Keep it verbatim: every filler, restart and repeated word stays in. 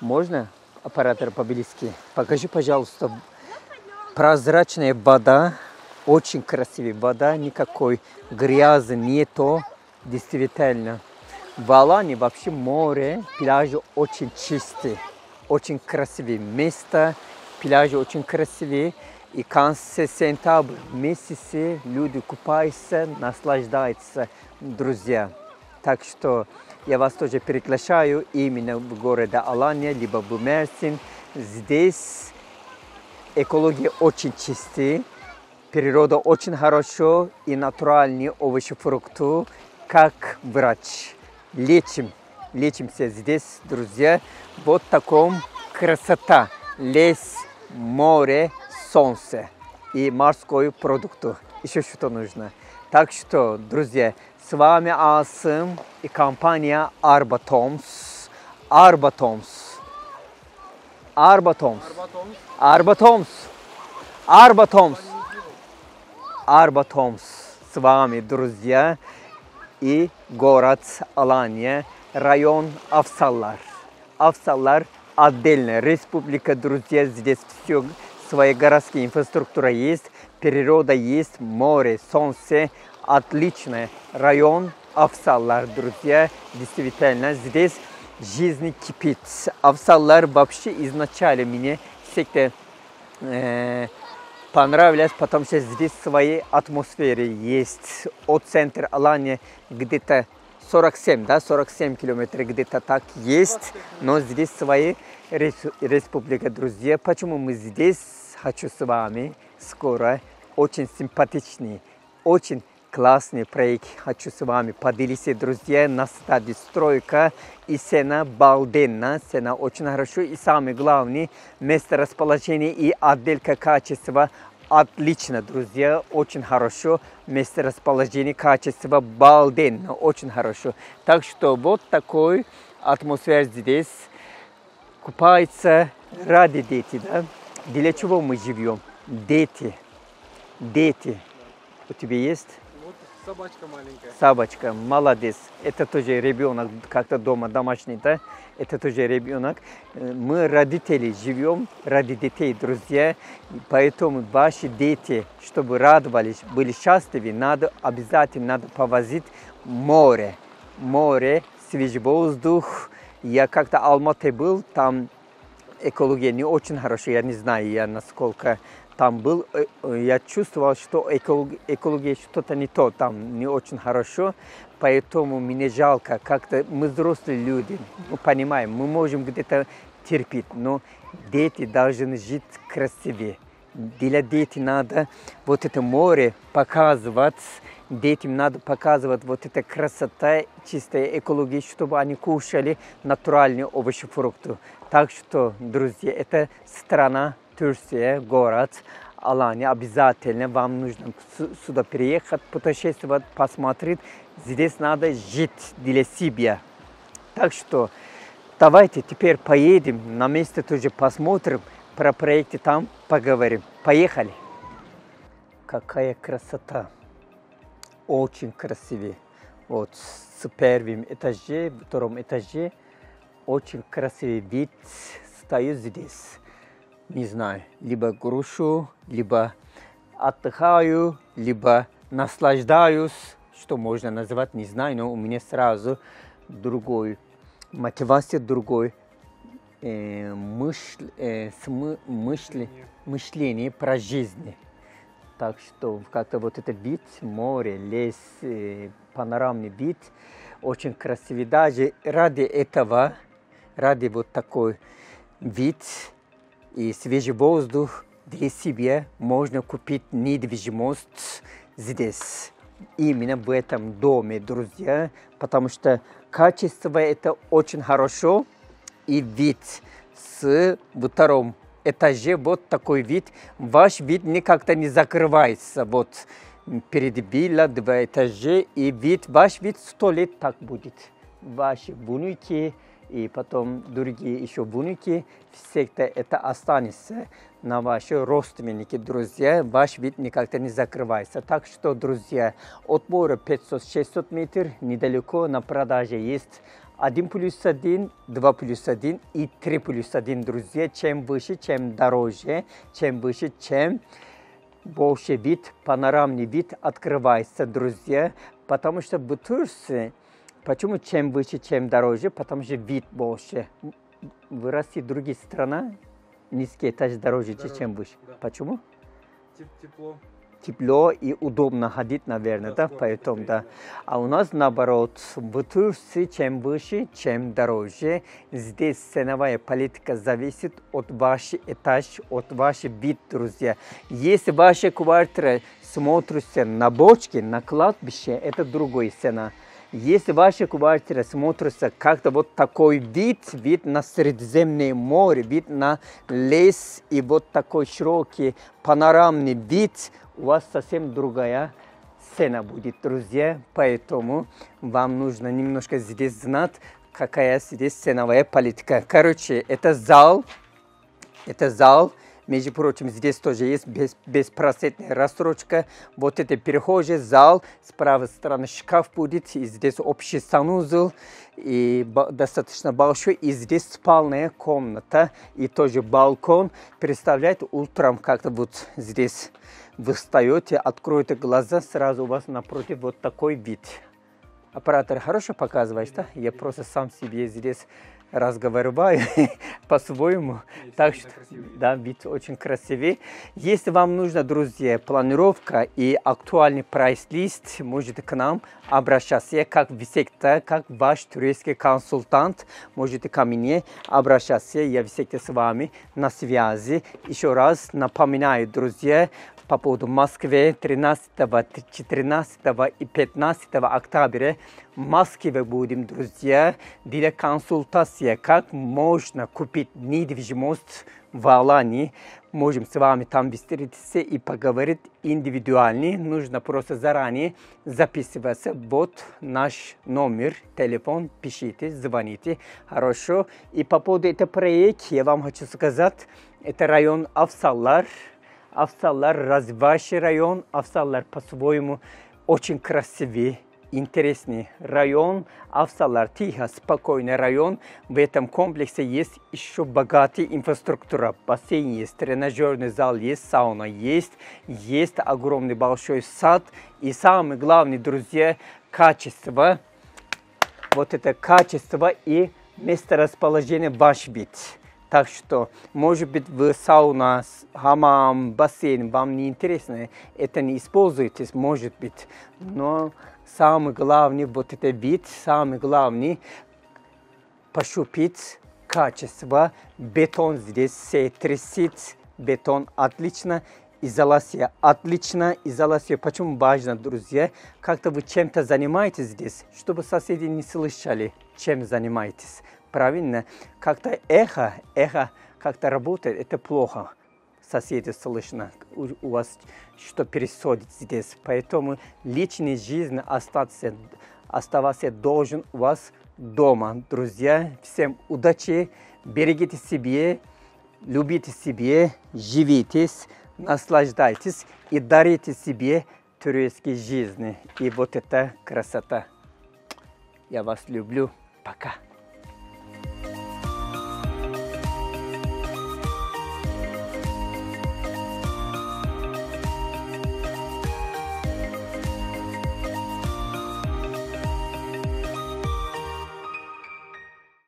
Можно аппаратор по-близки? Покажи, пожалуйста. Прозрачная вода. Очень красивая вода. Никакой грязи нету. Действительно. В Алании вообще море, пляжи очень чистые. Очень красивые места. Пляжи очень красивые. И в конце сентября месяца люди купаются, наслаждаются, друзья. Так что я вас тоже приглашаю именно в города Алания, либо в Мерсин. Здесь экология очень чистая, природа очень хорошо и натуральные овощи, фрукты, как врач. Лечим, лечимся здесь, друзья. Вот таком красота. Лес, море, солнце и морской продукты. Еще что нужно. Так что, друзья, с вами Асым и компания ArbatHomes. ArbatHomes. ArbatHomes. ArbatHomes. ArbatHomes. ArbatHomes. С вами, друзья, и город Алания, район Авсаллар. Авсаллар отдельная республика, друзья, здесь все. Своя городская инфраструктура есть, природа есть, море, солнце. Отличный район Авсаллар, друзья. Действительно, здесь жизнь кипит. Авсаллар вообще изначально мне всегда э, понравилось, потому что здесь своей атмосферы есть. От центра Алании где-то сорок семь, да, сорок семь километров где-то так есть, но здесь своя республика, друзья. Почему мы здесь? Хочу с вами скоро очень симпатичный, очень классный проект. Хочу с вами поделиться, друзья, на стадии стройка и цена балденна, цена очень хорошо и самое главное место расположения и отделка качества. Отлично, друзья, очень хорошо. Место расположения, качество балденно, очень хорошо. Так что вот такой атмосфера здесь. Купается ради дети, да? Для чего мы живем? Дети. Дети. У тебя есть? Вот собачка маленькая. Собачка, молодец. Это тоже ребенок, как-то дома домашний, да? Это тоже ребенок. Мы, родители, живем ради детей, друзья. Поэтому ваши дети, чтобы радовались, были счастливы, надо обязательно надо повозить море. Море, свежий воздух. Я как-то в Алматы был, там экология не очень хорошая. Я не знаю, я насколько там был. Я чувствовал, что экология что-то не то, там не очень хорошо. Поэтому мне жалко, как-то мы взрослые люди, мы понимаем, мы можем где-то терпеть, но дети должны жить красивее. Для детей надо вот это море показывать, детям надо показывать вот эта красота, чистая экология, чтобы они кушали натуральные овощи, фрукты. Так что, друзья, это страна Турция, город Алания. Обязательно вам нужно сюда приехать, путешествовать, посмотреть. Здесь надо жить для себя. Так что давайте теперь поедем, на месте тоже посмотрим, про проекты там поговорим. Поехали! Какая красота! Очень красивый. Вот с первым этаже, втором этаже. Очень красивый вид. Стою здесь. Не знаю, либо грушу, либо отдыхаю, либо наслаждаюсь. Что можно назвать, не знаю, но у меня сразу другой мотивация, другой э, мысль, э, смы, мысли, мышление про жизнь. Так что как-то вот этот вид, море, лес, э, панорамный вид, очень красивый. Даже ради этого, ради вот такой вид и свежий воздух для себя можно купить недвижимость здесь. Именно в этом доме, друзья, потому что качество это очень хорошо, и вид с втором этаже вот такой вид, ваш вид никогда не закрывается, вот перед вилла два этажа, и вид, ваш вид сто лет так будет, ваши внуки и потом другие еще внуки, всегда это останется на ваши родственники, друзья, ваш вид никогда не закрывается. Так что, друзья, от моря пятьсот-шестьсот метров недалеко на продаже есть один плюс один, два плюс один и три плюс один, друзья. Чем выше, чем дороже, чем выше, чем больше вид, панорамный вид открывается, друзья. Потому что в Турции, почему чем выше, чем дороже? Потому что вид больше. В России, другие страны, низкий этаж дороже, дороже чем выше. Да. Почему? Тепло. Тепло и удобно ходить, наверное, да, да? Поэтому, да. А у нас, наоборот, в Турции, чем выше, чем дороже. Здесь ценовая политика зависит от вашего этажа, от вашего вида, друзья. Если ваша квартира смотрится на бочке, на кладбище, это другая цена. Если ваша квартира смотрится как-то вот такой вид, вид на Средиземное море, вид на лес и вот такой широкий панорамный вид, у вас совсем другая цена будет, друзья. Поэтому вам нужно немножко здесь знать, какая здесь ценовая политика. Короче, это зал, это зал. Между прочим, здесь тоже есть беспроцентная рассрочка. Вот это перехожий зал, с правой стороны шкаф будет, и здесь общий санузел, и достаточно большой, и здесь спальная комната, и тоже балкон. Представляете, утром как-то вот здесь вы встаете, откроете глаза, сразу у вас напротив вот такой вид. Оператор хорошо показывает, да? Я просто сам себе здесь разговариваю по-своему, так что да, вид очень красивый. Если вам нужна, друзья, планировка и актуальный прайс-лист, можете к нам обращаться, как Висекта, как ваш турецкий консультант, можете ко мне обращаться, я Висекта с вами на связи. Еще раз напоминаю, друзья, по поводу Москвы тринадцатого, четырнадцатого и пятнадцатого октября в Москве будем, друзья, для консультации, как можно купить недвижимость в Алании. Можем с вами там встретиться и поговорить индивидуально. Нужно просто заранее записываться. Вот наш номер, телефон, пишите, звоните. Хорошо. И по поводу этого проекта я вам хочу сказать, это район Авсаллар. Авсаллар, развивающий район. Авсаллар по-своему очень красивый, интересный район. Авсаллар тихо, спокойный район. В этом комплексе есть еще богатая инфраструктура. Бассейн есть, тренажерный зал есть, сауна есть, есть огромный большой сад. И самое главное, друзья, качество. Вот это качество и месторасположение ваш вид. Так что, может быть, вы сауна, хамам, бассейн, вам не интересно, это не используете, может быть. Но самое главное, вот это вид, самое главное, пощупить качество. Бетон здесь все трясет, бетон отлично. Изоляция отлично. Изоляция почему важно, друзья? Как-то вы чем-то занимаетесь здесь, чтобы соседи не слышали, чем занимаетесь. Правильно? Как-то эхо, эхо как-то работает, это плохо. Соседи слышно, у, у вас что происходит здесь. Поэтому личная жизнь остаться, оставаться должен у вас дома. Друзья, всем удачи, берегите себя, любите себя, живитесь, наслаждайтесь и дарите себе турецкие жизни. И вот эта красота. Я вас люблю. Пока.